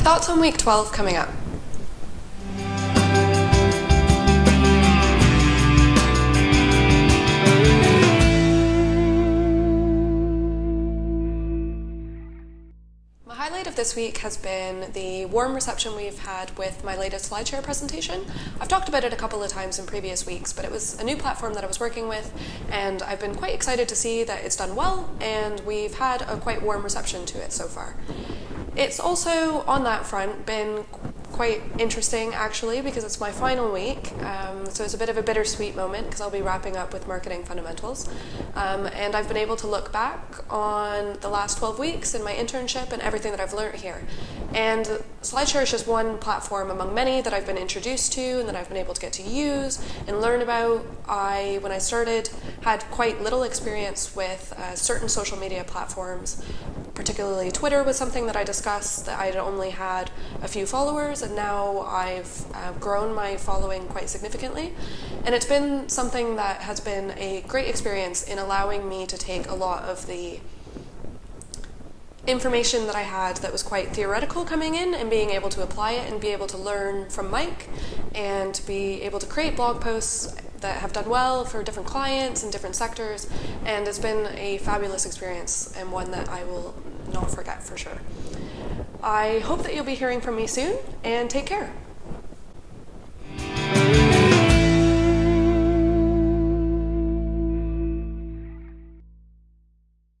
my thoughts on week 12 coming up. The highlight of this week has been the warm reception we've had with my latest SlideShare presentation. I've talked about it a couple of times in previous weeks, but it was a new platform that I was working with, and I've been quite excited to see that it's done well, and we've had a quite warm reception to it so far. It's also, on that front, been quite interesting, actually, because it's my final week, so it's a bit of a bittersweet moment because I'll be wrapping up with marketing fundamentals, and I've been able to look back on the last 12 weeks and my internship and everything that I've learned here. And SlideShare is just one platform among many that I've been introduced to and that I've been able to get to use and learn about. When I started, had quite little experience with certain social media platforms. Particularly Twitter was something that I discussed, that I had only had a few followers, and now I've grown my following quite significantly. And it's been something that has been a great experience in allowing me to take a lot of the information that I had that was quite theoretical coming in and being able to apply it and be able to learn from Mike and to be able to create blog posts that have done well for different clients and different sectors, and it's been a fabulous experience and one that I will not forget for sure. I hope that you'll be hearing from me soon, and take care.